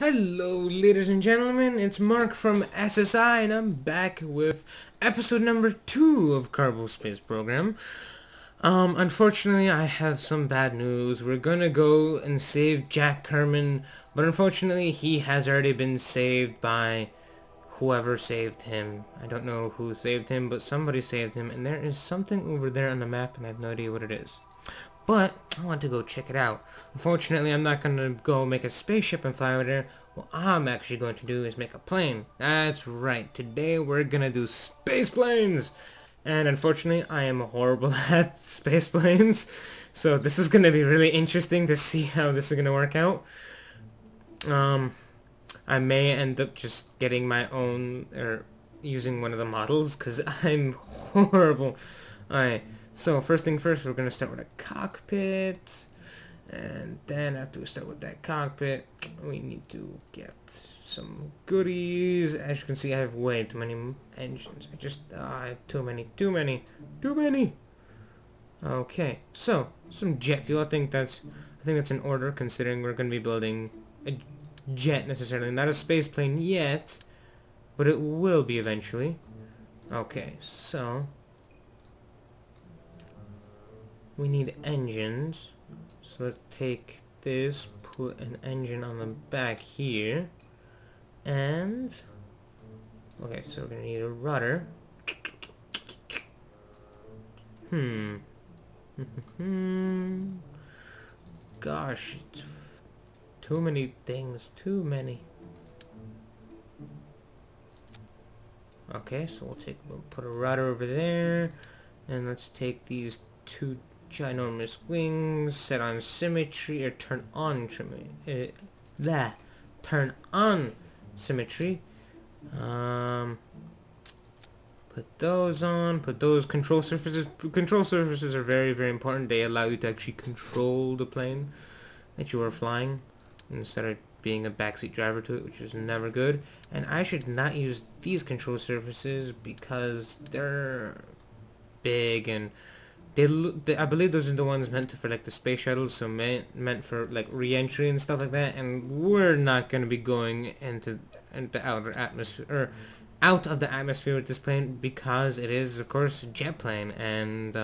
Hello ladies and gentlemen, it's Mark from SSI and I'm back with episode number 2 of Kerbal Space Program. Unfortunately I have some bad news. We're gonna go and save Jack Kerman, but unfortunately he has already been saved by whoever saved him. I don't know who saved him, but somebody saved him, and there is something over there on the map and I have no idea what it is. But I want to go check it out. Unfortunately, I'm not going to go make a spaceship and fly over there. What I'm actually going to do is make a plane. That's right. Today we're going to do space planes. And unfortunately, I am horrible at space planes. So this is going to be really interesting to see how this is going to work out. I may end up just getting my own or using one of the models because I'm horrible. Alright. So first thing first, we're gonna start with a cockpit, and then after we start with that cockpit, we need to get some goodies. As you can see, I have way too many engines. I just I have too many. Okay, so some jet fuel. I think that's in order, considering we're gonna be building a jet necessarily, not a space plane yet, but it will be eventually. Okay, so. We need engines, so let's take this, put an engine on the back here, and, okay, so we're going to need a rudder. Gosh, it's too many things, too many. Okay, so we'll put a rudder over there, and let's take these two ginormous wings, set on symmetry, or turn on symmetry. Put those on. Put those control surfaces. Control surfaces are very, very important. They allow you to actually control the plane that you are flying instead of being a backseat driver to it, which is never good. And I should not use these control surfaces because they're big and I believe those are the ones meant for like the space shuttle, so meant for like re-entry and stuff like that. And we're not gonna be going into outer atmosphere or out of the atmosphere with this plane because it is, of course, a jet plane. And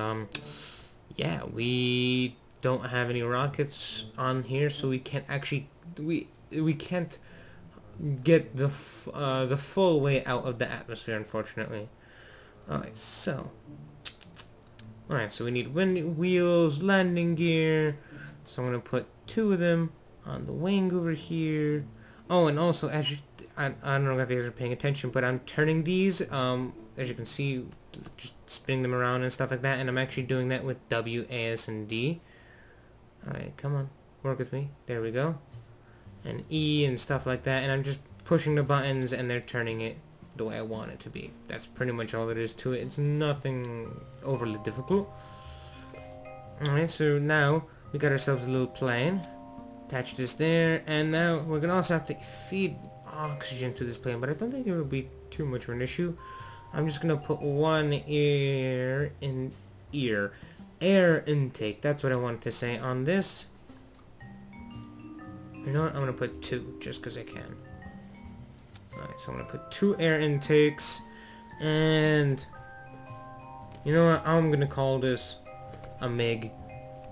yeah, we don't have any rockets on here, so we can't actually we can't get the full way out of the atmosphere, unfortunately. Alright, so. Alright, so we need wind wheels, landing gear, so I'm going to put two of them on the wing over here. Oh, and also, as you, I don't know if you guys are paying attention, but I'm turning these, as you can see, just spinning them around and stuff like that, and I'm actually doing that with W, A, S, and D. Alright, come on, work with me, there we go, and E and stuff like that, and I'm just pushing the buttons and they're turning it the way I want it to be. That's pretty much all it is to it. It's nothing overly difficult. Alright, so now we got ourselves a little plane. Attach this there, and now we're gonna also have to feed oxygen to this plane, but I don't think it will be too much of an issue. I'm just gonna put one air intake, that's what I wanted to say on this. You know what, I'm gonna put two, just cause I can. Alright, so I'm going to put two air intakes, and you know what, I'm going to call this a MIG,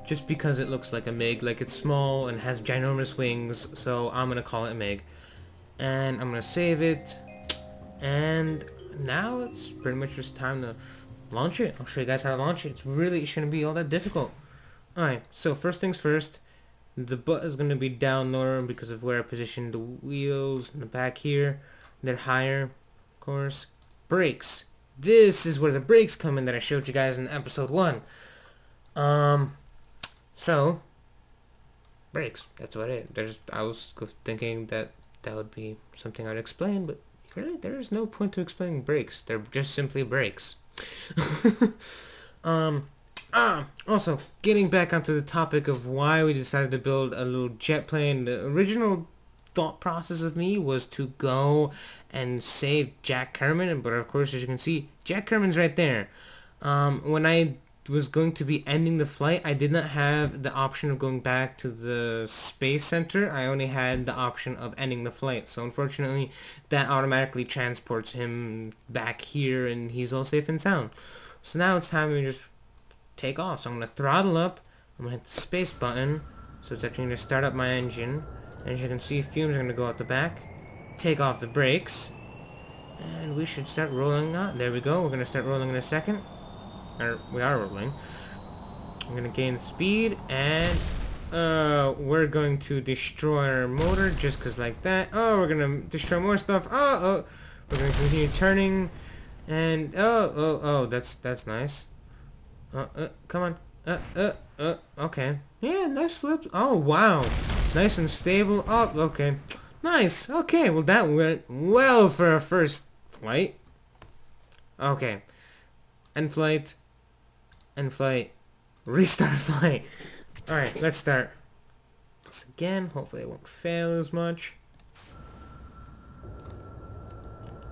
just because it looks like a MIG, like it's small and has ginormous wings, so I'm going to call it a MIG, and I'm going to save it, and now it's pretty much just time to launch it. I'll show you guys how to launch it. It's really, it shouldn't be all that difficult. Alright, so first things first. The butt is going to be down lower because of where I positioned the wheels in the back here. They're higher, of course. Brakes. This is where the brakes come in that I showed you guys in episode 1. So, brakes. That's about it. I was thinking that would be something I'd explain, but really there is no point to explaining brakes. They're just simply brakes. Also, getting back onto the topic of why we decided to build a little jet plane, the original thought process of me was to go and save Jack Kerman, but of course, as you can see, Jack Kerman's right there. When I was going to be ending the flight, I did not have the option of going back to the space center. I only had the option of ending the flight. So unfortunately, that automatically transports him back here and he's all safe and sound. So now it's time to just take off. So I'm going to throttle up. I'm going to hit the space button. So it's actually going to start up my engine. And as you can see, fumes are going to go out the back. Take off the brakes. And we should start rolling out. There we go. We're going to start rolling in a second. Or we are rolling. I'm going to gain speed. And we're going to destroy our motor just because like that. Oh, we're going to destroy more stuff. Oh, oh. We're going to continue turning. And oh, oh, oh. That's nice. Come on. Okay. Yeah, nice flip. Oh, wow. Nice and stable. Oh, okay. Nice. Okay, well that went well for our first flight. Okay. End flight. End flight. Restart flight. Alright, let's start. Once again, hopefully it won't fail as much.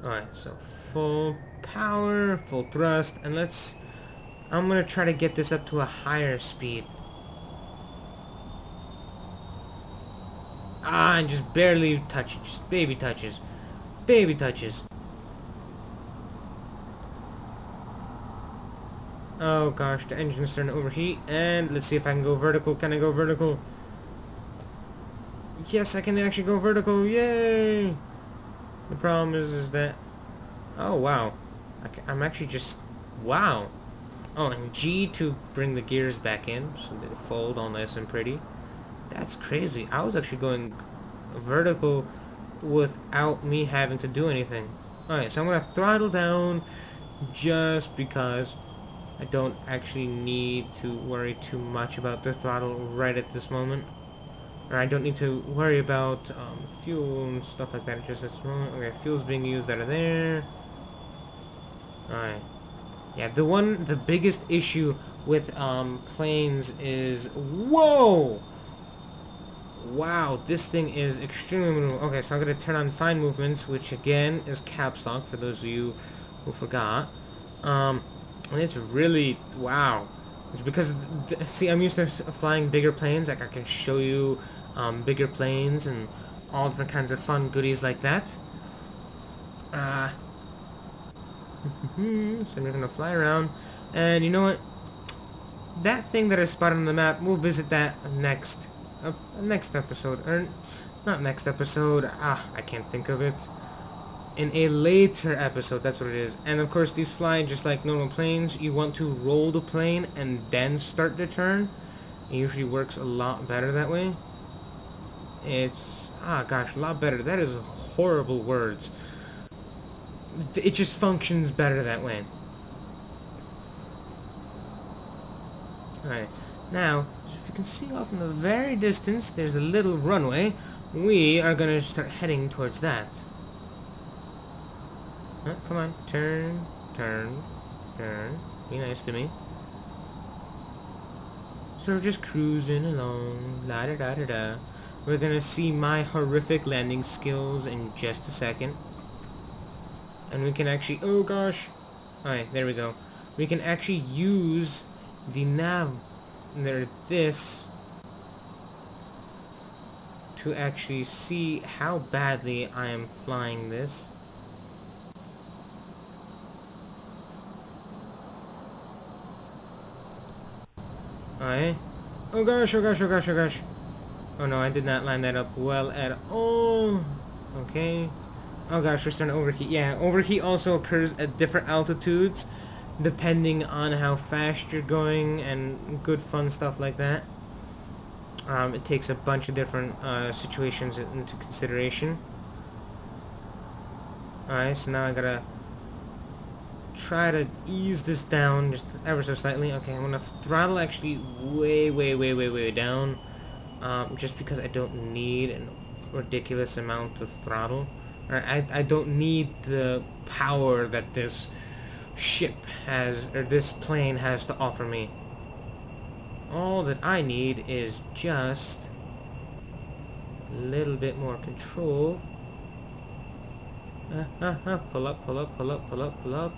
Alright, so full power, full thrust, and let's... I'm gonna try to get this up to a higher speed. Ah, and just barely touch it. Just baby touches. Baby touches. Oh gosh, the engine's starting to overheat. And let's see if I can go vertical. Can I go vertical? Yes, I can actually go vertical. Yay! The problem is that... Oh, wow. I'm actually just... Wow. Oh, and G to bring the gears back in. So they fold all nice and pretty. That's crazy. I was actually going vertical without me having to do anything. Alright, so I'm going to throttle down just because I don't actually need to worry too much about the throttle right at this moment. Or I don't need to worry about fuel and stuff like that just at this moment. Okay, fuel's being used out of there. Alright. Yeah, the biggest issue with planes is... Whoa! Wow, this thing is extremely movable. Okay, so I'm going to turn on fine movements, which again is caps lock for those of you who forgot. And it's really, wow. It's because, see, I'm used to flying bigger planes. Like I can show you bigger planes and all different kinds of fun goodies like that. So I'm going to fly around. And you know what? That thing that I spotted on the map, we'll visit that next. Next episode, or not next episode, I can't think of it, in a later episode, that's what it is. And of course these fly just like normal planes. You want to roll the plane and then start the turn. It usually works a lot better that way. It's, ah gosh, a lot better. That is horrible words. It just functions better that way. Alright, now if you can see off in the very distance, there's a little runway. We are going to start heading towards that. Oh, come on. Turn, turn, turn. Be nice to me. So we're just cruising along. La-da-da-da-da. We're going to see my horrific landing skills in just a second. And we can actually... Oh, gosh. Alright, there we go. We can actually use the nav... this to actually see how badly I am flying this. Alright. Oh gosh, oh gosh, oh gosh, oh gosh. Oh no, I did not line that up well at all. Okay. Oh gosh, we're starting to overheat. Yeah, overheat also occurs at different altitudes, depending on how fast you're going and good fun stuff like that. It takes a bunch of different situations into consideration. Alright, so now I gotta try to ease this down just ever so slightly. Okay, I'm gonna throttle actually way down, just because I don't need a ridiculous amount of throttle. Or I don't need the power that this ship has, or this plane has to offer me. All that I need is just a little bit more control. Pull up.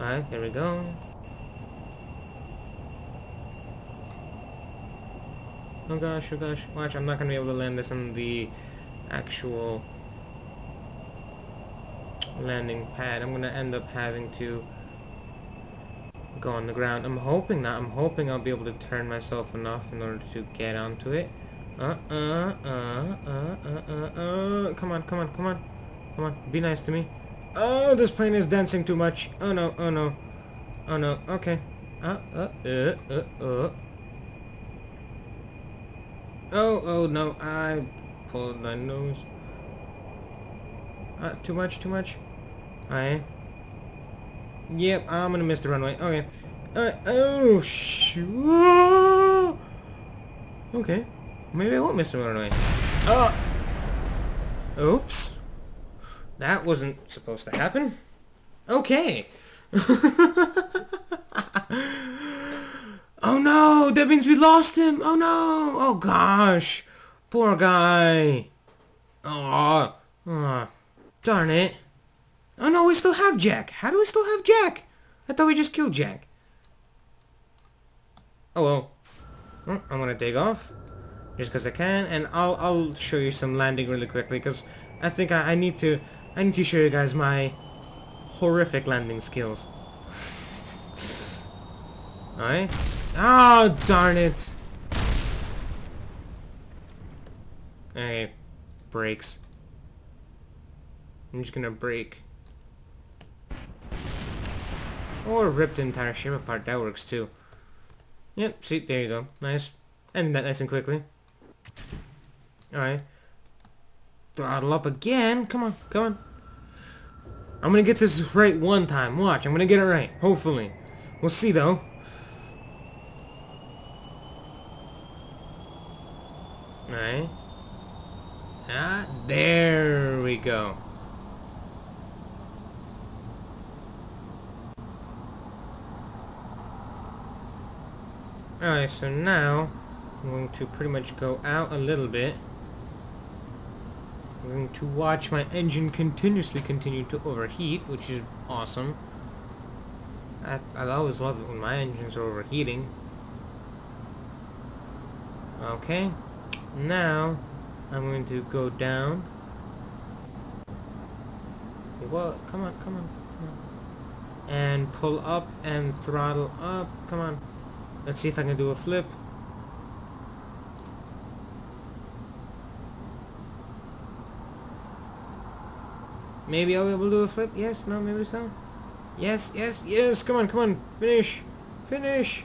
Alright, there we go. oh gosh, watch, I'm not gonna be able to land this on the actual landing pad. I'm gonna end up having to go on the ground. I'm hoping not. I'm hoping I'll be able to turn myself enough in order to get onto it. Come on, come on, come on. Come on, be nice to me. Oh, this plane is dancing too much. Oh no, oh no. Oh no, okay. Oh, oh no, I pulled my nose. Too much, too much. Alright. Yep, I'm gonna miss the runway. Okay. Oh, shoot. Okay. Maybe I won't miss the runway. Oh! Oops. That wasn't supposed to happen. Okay. Oh no! That means we lost him! Oh no! Oh gosh! Poor guy! Oh, oh, darn it. Oh no, we still have Jack! How do we still have Jack? I thought we just killed Jack. Oh well. I'm gonna take off. Just because I can, and I'll show you some landing really quickly, because I think I need to show you guys my horrific landing skills. Alright. Oh, darn it! Okay. Brakes. I'm just gonna brake. Or rip the entire ship apart, that works too. Yep, see, there you go. Nice. Ending that nice and quickly. Alright. Throttle up again. Come on, come on. I'm gonna get this right one time. Watch, I'm gonna get it right. Hopefully. We'll see though. Alright. Ah, there we go. Alright, so now I'm going to pretty much go out a little bit. I'm going to watch my engine continuously continue to overheat, which is awesome. I always love it when my engines are overheating. Okay. Now I'm going to go down. Whoa, come on, come on, come on. And pull up and throttle up. Come on. Let's see if I can do a flip. Maybe I'll be able to do a flip. Yes, no, maybe so. Yes, yes, yes. Come on, come on. Finish. Finish.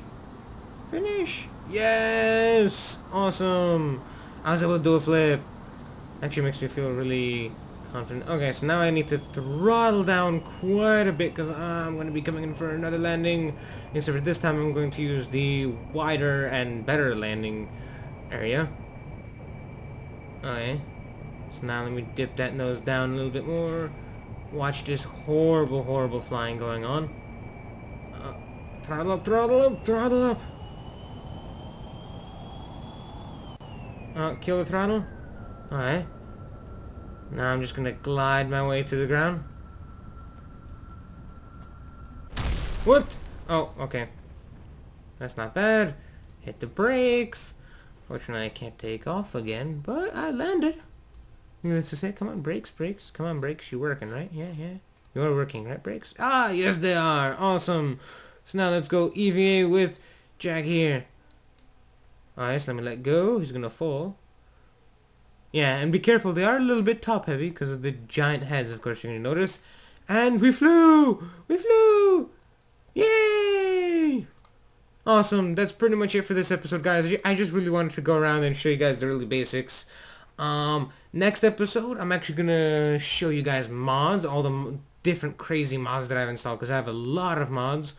Finish. Yes. Awesome. I was able to do a flip. Actually makes me feel really confident. Okay, so now I need to throttle down quite a bit because I'm going to be coming in for another landing. Except for this time I'm going to use the wider and better landing area. Okay. So now let me dip that nose down a little bit more. Watch this horrible, horrible flying going on. Throttle up, throttle up, throttle up. Kill the throttle. Alright. Now I'm just gonna glide my way to the ground. What? Oh, okay. That's not bad. Hit the brakes. Fortunately, I can't take off again, but I landed. Needless to say, come on, brakes, brakes. Come on, brakes. You're working, right? Yeah, yeah. You're working, right, brakes? Ah, yes, they are. Awesome. So now let's go EVA with Jack here. Alright, so let me let go. He's gonna fall. Yeah, and be careful, they are a little bit top-heavy because of the giant heads, of course, you're going to notice. And we flew! We flew! Yay! Awesome, that's pretty much it for this episode, guys. I just really wanted to go around and show you guys the really basics. Next episode, I'm actually going to show you guys mods, all the different crazy mods that I've installed because I have a lot of mods.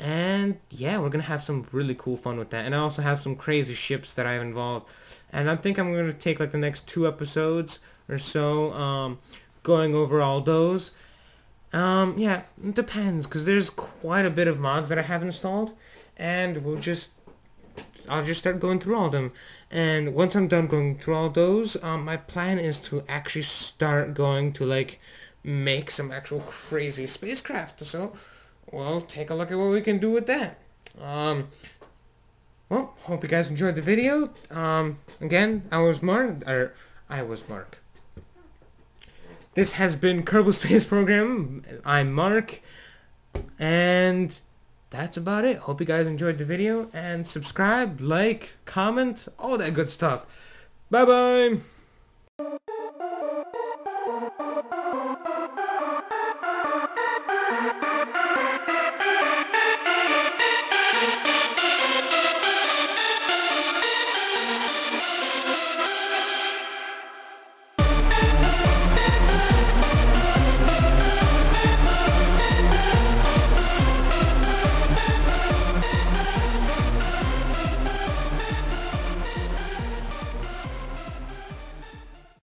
And yeah, we're gonna have some really cool fun with that. And I also have some crazy ships that I've involved. And I think I'm gonna take like the next 2 episodes or so, going over all those. Yeah, it depends, because there's quite a bit of mods that I have installed. And I'll just start going through all of them. And once I'm done going through all those, my plan is to actually start going to like make some actual crazy spacecraft. So, well, take a look at what we can do with that. Well, hope you guys enjoyed the video. Again, I was Mark. This has been Kerbal Space Program. I'm Mark, and that's about it. Hope you guys enjoyed the video, and subscribe, like, comment, all that good stuff. Bye-bye!